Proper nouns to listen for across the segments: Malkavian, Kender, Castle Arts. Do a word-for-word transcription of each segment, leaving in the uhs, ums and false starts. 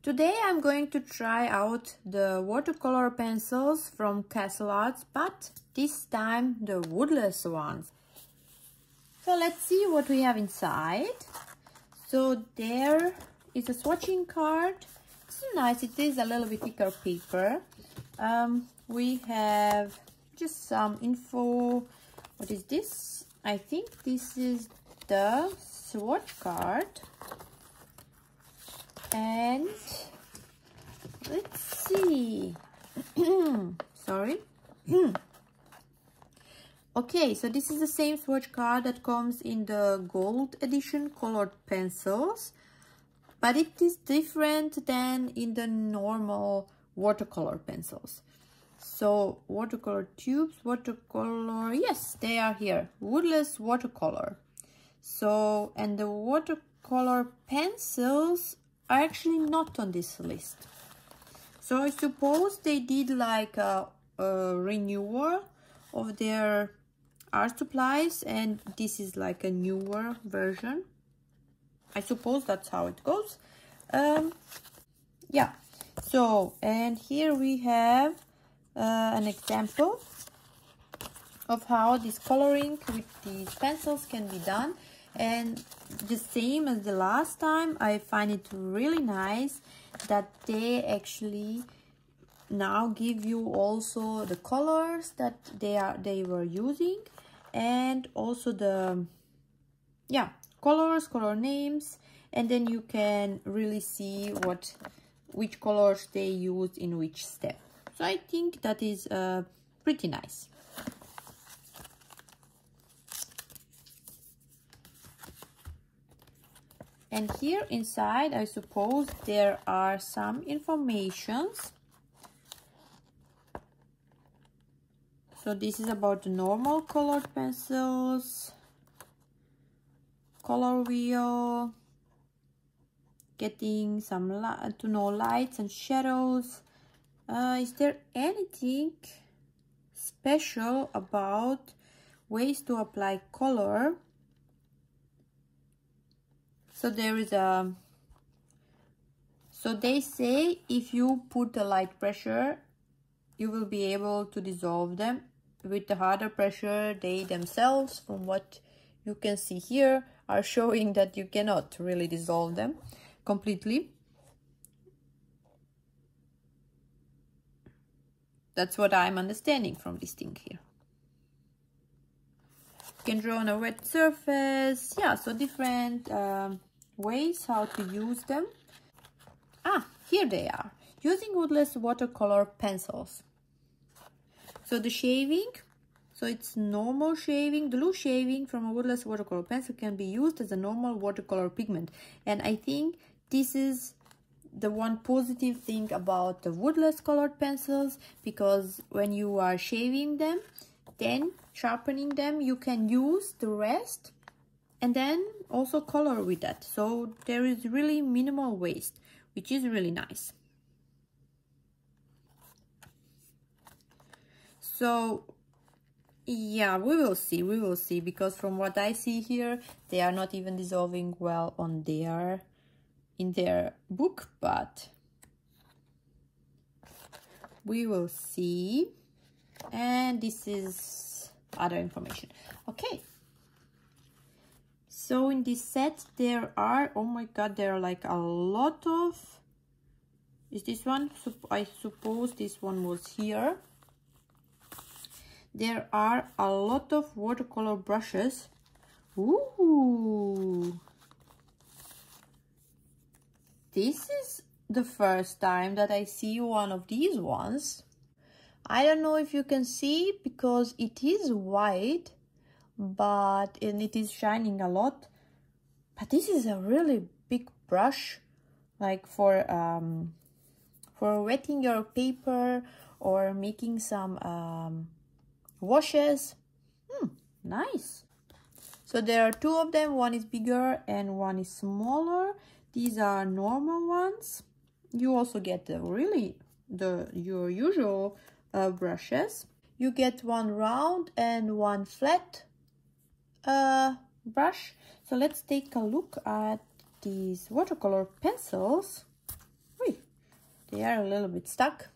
Today I'm going to try out the watercolor pencils from Castle Arts, but this time the woodless ones. So let's see what we have inside. So there is a swatching card. It's nice, it is a little bit thicker paper. Um, we have just some info. What is this? I think this is the swatch card, and let's see. Sorry. Okay, so this is the same swatch card that comes in the gold edition colored pencils, but it is different than in the normal watercolor pencils. So watercolor tubes, watercolor, yes, they are here, woodless watercolor. So, and the watercolor pencils are actually not on this list. So I suppose they did like a, a renewal of their art supplies, and this is like a newer version. I suppose that's how it goes. Um, yeah, so, and here we have Uh, an example of how this coloring with these pencils can be done, and the same as the last time, I find it really nice that they actually now give you also the colors that they are they were using, and also the yeah colors color names, and then you can really see what which colors they used in which step. So I think that is uh, pretty nice. And here inside, I suppose there are some informations. So this is about the normal colored pencils, color wheel, getting some light, to know lights and shadows. Uh, is there anything special about ways to apply color? So there is a... So they say if you put a light pressure, you will be able to dissolve them. With the harder pressure, they themselves, from what you can see here, are showing that you cannot really dissolve them completely. That's what I'm understanding from this thing here. You can draw on a wet surface. Yeah, so different um, ways how to use them. Ah, here they are. Using woodless watercolor pencils. So the shaving. So it's normal shaving. The loose shaving from a woodless watercolor pencil can be used as a normal watercolor pigment. And I think this is the one positive thing about the woodless colored pencils, because when you are shaving them, then sharpening them, you can use the rest and then also color with that. So there is really minimal waste, which is really nice. So yeah, we will see, we will see, because from what I see here, they are not even dissolving well on their in their book, but we will see. And this is other information. Okay, so in this set there are, oh my god, there are like a lot of, is this one, I suppose this one was here, there are a lot of watercolor brushes. Ooh. This is the first time that I see one of these ones. I don't know if you can see, because it is white, but and it is shining a lot. But this is a really big brush, like for um, for wetting your paper or making some um, washes. Hmm, nice. So there are two of them. One is bigger and one is smaller. These are normal ones. You also get the really the your usual uh, brushes. You get one round and one flat uh, brush. So let's take a look at these watercolor pencils. Wait, They are a little bit stuck.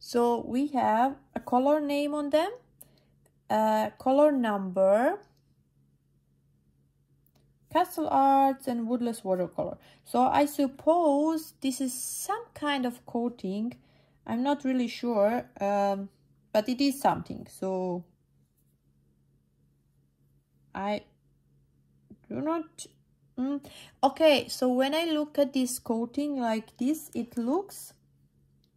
So we have a color name on them, a color number, Castle Arts, and Woodless Watercolor. So I suppose this is some kind of coating. I'm not really sure, um, but it is something. So I do not... Mm, okay, so when I look at this coating like this, it looks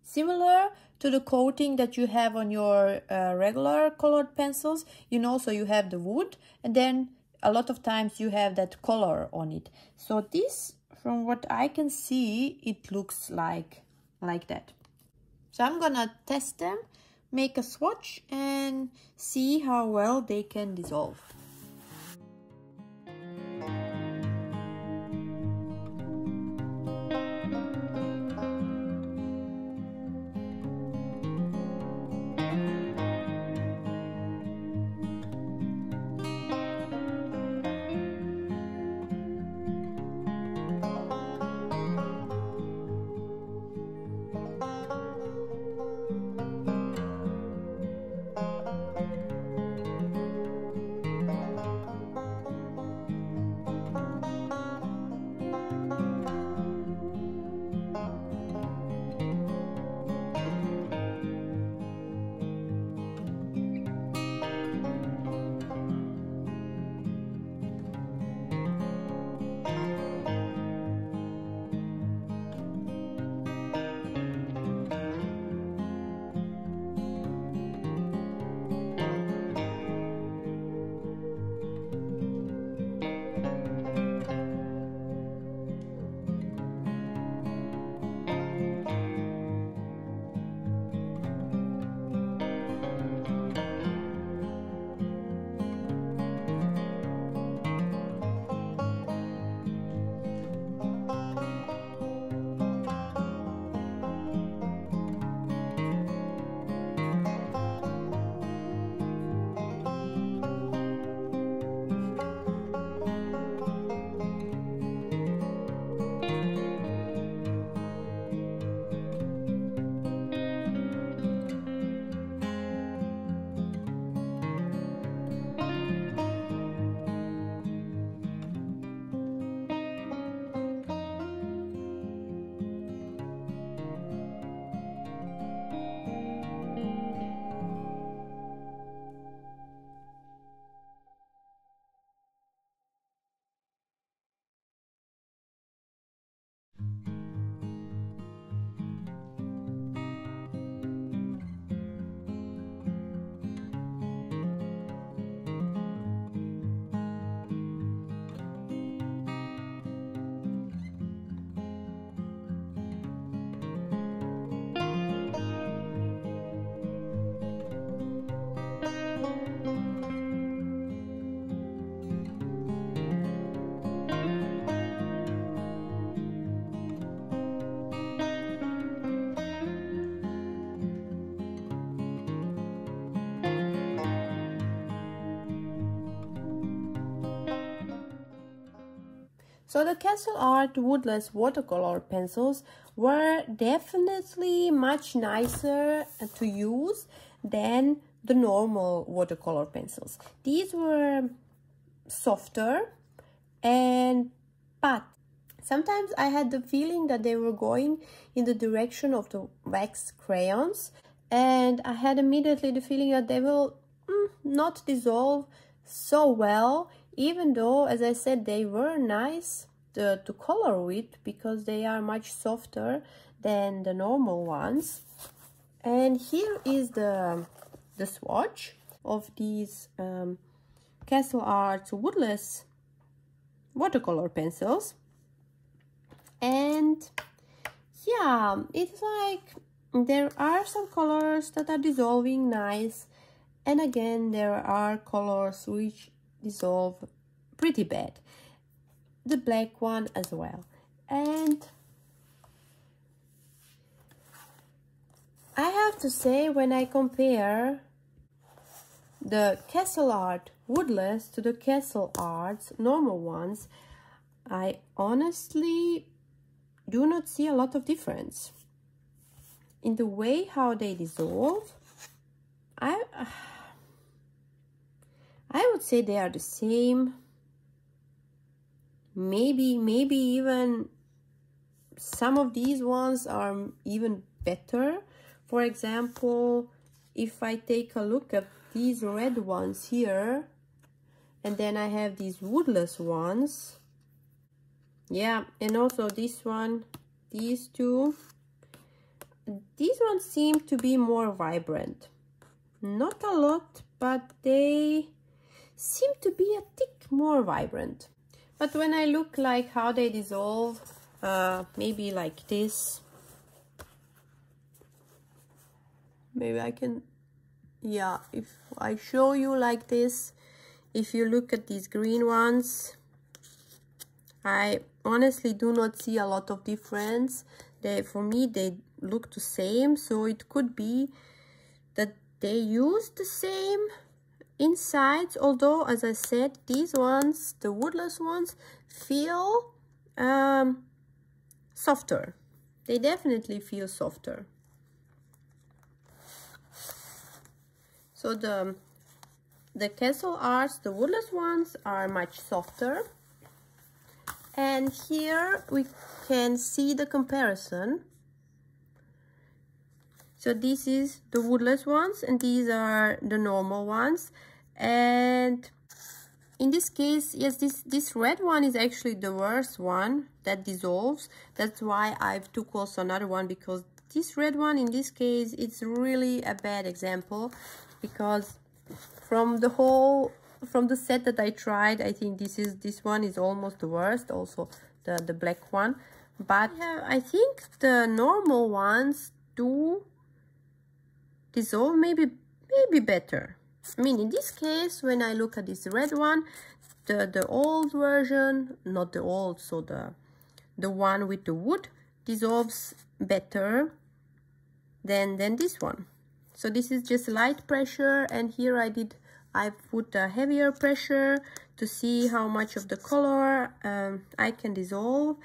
similar to the coating that you have on your uh, regular colored pencils. You know, so you have the wood, and then a lot of times you have that color on it. So this, from what I can see, it looks like like that. So I'm gonna test them, make a swatch, and see how well they can dissolve. So the Castle Art Woodless Watercolor pencils were definitely much nicer to use than the normal watercolor pencils. These were softer, and but sometimes I had the feeling that they were going in the direction of the wax crayons, and I had immediately the feeling that they will mm, not dissolve so well, even though, as I said, they were nice to, to color with, because they are much softer than the normal ones. And here is the, the swatch of these um, Castle Arts Woodless watercolor pencils. And yeah, it's like there are some colors that are dissolving nice, and again, there are colors which dissolve pretty bad, the black one as well. And I have to say, when I compare the Castle Art Woodless to the Castle Arts normal ones, I honestly do not see a lot of difference in the way how they dissolve. I uh, I would say they are the same, maybe maybe even some of these ones are even better. For example, if I take a look at these red ones here, and then I have these woodless ones, yeah, and also this one, these two, these ones seem to be more vibrant. Not a lot, but they seem to be a tick more vibrant. But when I look like how they dissolve, uh, maybe like this, maybe I can, yeah, if I show you like this, if you look at these green ones, I honestly do not see a lot of difference. They, for me, they look the same, so it could be that they use the same insides, although, as I said, these ones, the woodless ones, feel um, softer. They definitely feel softer. So the, the Castle Arts, the woodless ones, are much softer. And here we can see the comparison. So this is the woodless ones and these are the normal ones. And in this case, yes, this, this red one is actually the worst one that dissolves. That's why I took also another one, because this red one in this case, it's really a bad example, because from the whole from the set that I tried, I think this is this one is almost the worst, also the the black one. But uh, I think the normal ones do dissolve maybe maybe better. I mean, in this case, when I look at this red one, the the old version, not the old, so the the one with the wood dissolves better than than this one. So this is just light pressure, and here I did I put a heavier pressure to see how much of the color um, I can dissolve.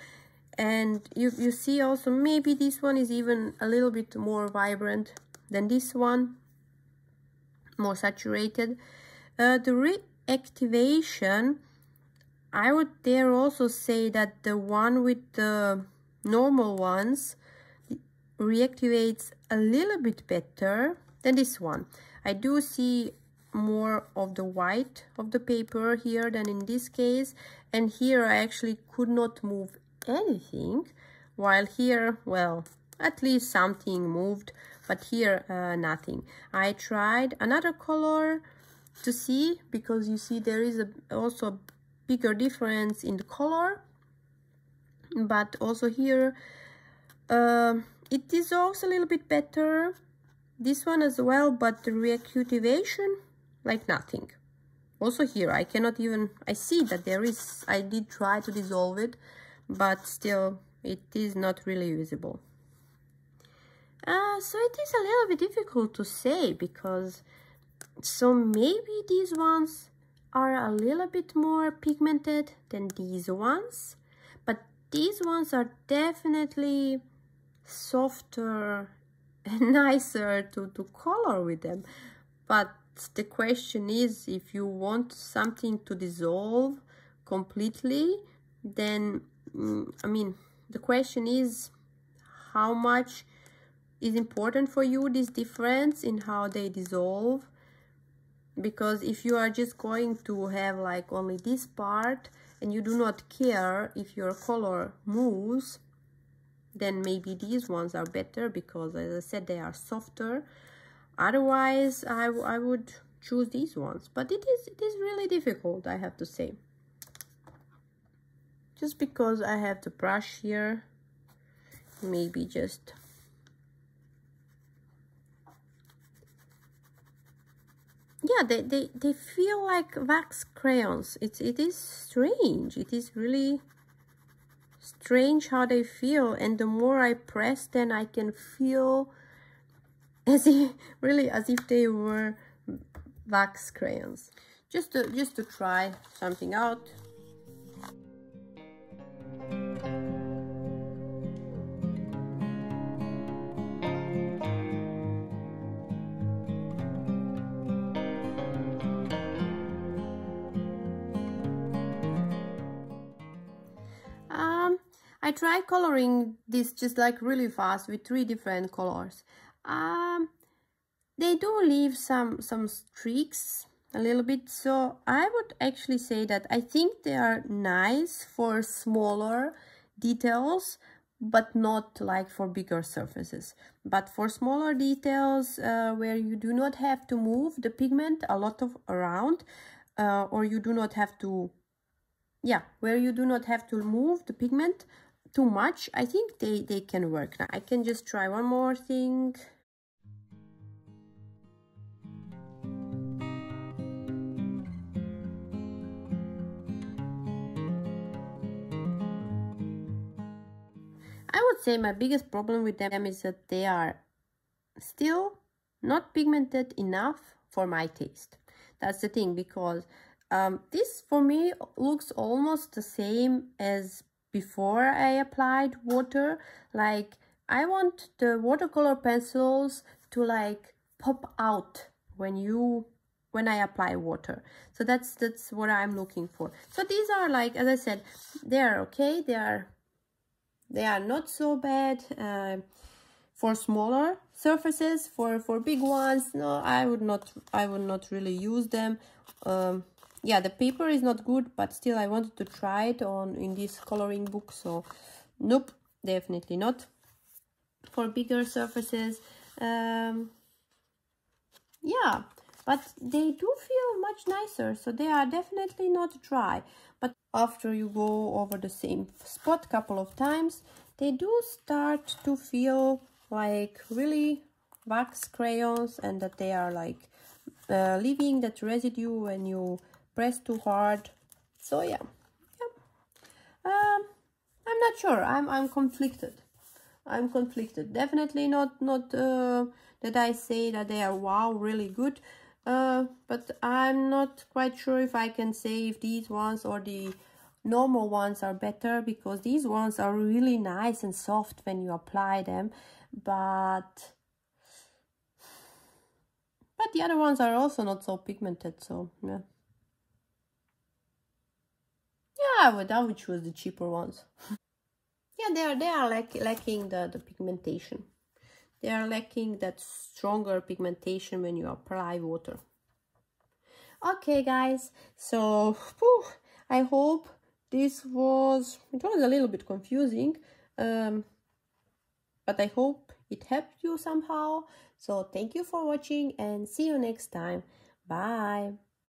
And you, you see also maybe this one is even a little bit more vibrant than this one, more saturated. Uh, the reactivation, I would dare also say that the one with the normal ones reactivates a little bit better than this one. I do see more of the white of the paper here than in this case, and here I actually could not move anything, while here, well, at least something moved, but here uh, nothing. I tried another color to see, because you see there is a, also a bigger difference in the color, but also here uh, it dissolves a little bit better, this one as well, but the reactivation like nothing. Also here I cannot even, I see that there is, I did try to dissolve it, but still it is not really visible. Uh, so it is a little bit difficult to say, because so maybe these ones are a little bit more pigmented than these ones, but these ones are definitely softer and nicer to, to color with them. But the question is, if you want something to dissolve completely, then I mean, the question is how much is important for you, this difference in how they dissolve. Because if you are just going to have like only this part and you do not care if your color moves, then maybe these ones are better, because as I said, they are softer. Otherwise, I, I would choose these ones. But it is, it is really difficult, I have to say. Just because I have the brush here, maybe just... Yeah, they, they, they feel like wax crayons. It, it is strange. It is really strange how they feel. And the more I press, then I can feel... As if, really as if they were wax crayons. Just to, just to try something out. um, I tried coloring this just like really fast with three different colors. Um, they do leave some some streaks a little bit, so I would actually say that I think they are nice for smaller details, but not like for bigger surfaces. But for smaller details uh, where you do not have to move the pigment a lot of around, uh, or you do not have to, yeah, where you do not have to move the pigment too much, I think they, they can work. Now I can just try one more thing. I would say my biggest problem with them is that they are still not pigmented enough for my taste. That's the thing, because um, this for me looks almost the same as before I applied water. Like, I want the watercolor pencils to like pop out when you when I apply water. So that's that's what I'm looking for. So these are, like, as I said, they are okay. They are They are not so bad uh, for smaller surfaces. For for big ones, no, I would not. I would not really use them. Um, yeah, the paper is not good, but still, I wanted to try it on in this coloring book. So, nope, definitely not for bigger surfaces. Um, yeah, but they do feel much nicer. So they are definitely not dry. But after you go over the same spot a couple of times, they do start to feel like really wax crayons, and that they are like uh, leaving that residue when you press too hard. So yeah, yeah. Um, I'm not sure. I'm I'm conflicted. I'm conflicted. Definitely not not uh, that I say that they are wow, really good. Uh, but I'm not quite sure if I can say if these ones or the normal ones are better, because these ones are really nice and soft when you apply them, but but the other ones are also not so pigmented. So yeah, yeah, I would I would choose the cheaper ones. Yeah, they are they are like lacking the the pigmentation. They are lacking that stronger pigmentation when you apply water. Okay, guys, so whew, I hope this was, it was a little bit confusing, um, but I hope it helped you somehow. So thank you for watching, and see you next time. Bye.